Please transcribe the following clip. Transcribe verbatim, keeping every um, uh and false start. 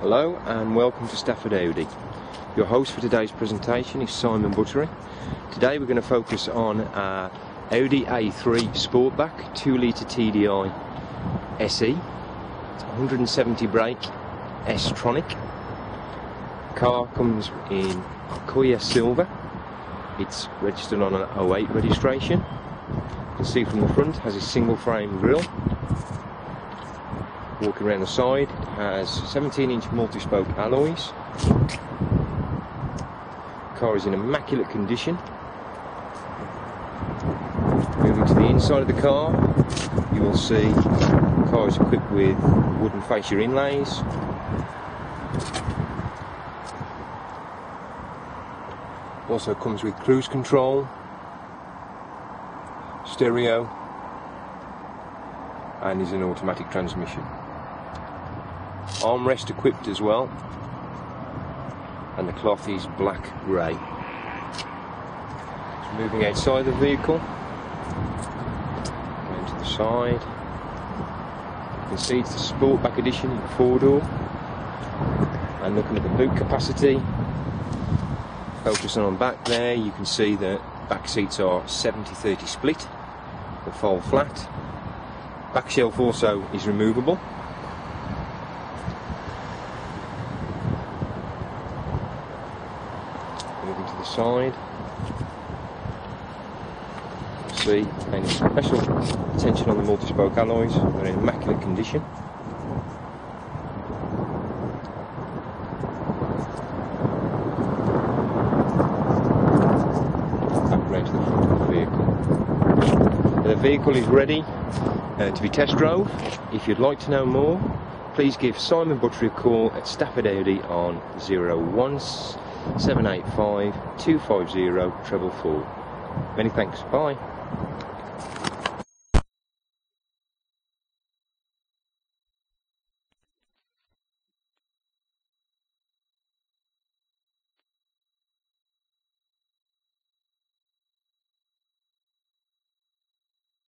Hello and welcome to Stafford Audi. Your host for today's presentation is Simon Buttery. Today we're going to focus on our Audi A three Sportback two litre T D I S E, one hundred seventy brake S-tronic. Car comes in Akoya Silver. It's registered on an oh eight registration. You can see from the front has a single frame grille. Walking around the side, it has seventeen inch multi-spoke alloys. Car is in immaculate condition. Moving to the inside of the car, you will see the car is equipped with wooden fascia inlays. Also comes with cruise control, stereo, and is an automatic transmission. Armrest equipped as well, and the cloth is black grey. So moving outside the vehicle, down to the side, you can see it's the Sportback edition in four door, and looking at the boot capacity, focusing on back there, you can see that back seats are seventy thirty split, they fold flat. Back shelf also is removable. Moving to the side, see any special attention on the multi-spoke alloys, they're in immaculate condition. Back round to the front of the vehicle. The vehicle is ready uh, to be test drove. If you'd like to know more, please give Simon Buttery a call at Stafford Audi on oh one seven eight five two five zero four four four. Many thanks. Bye.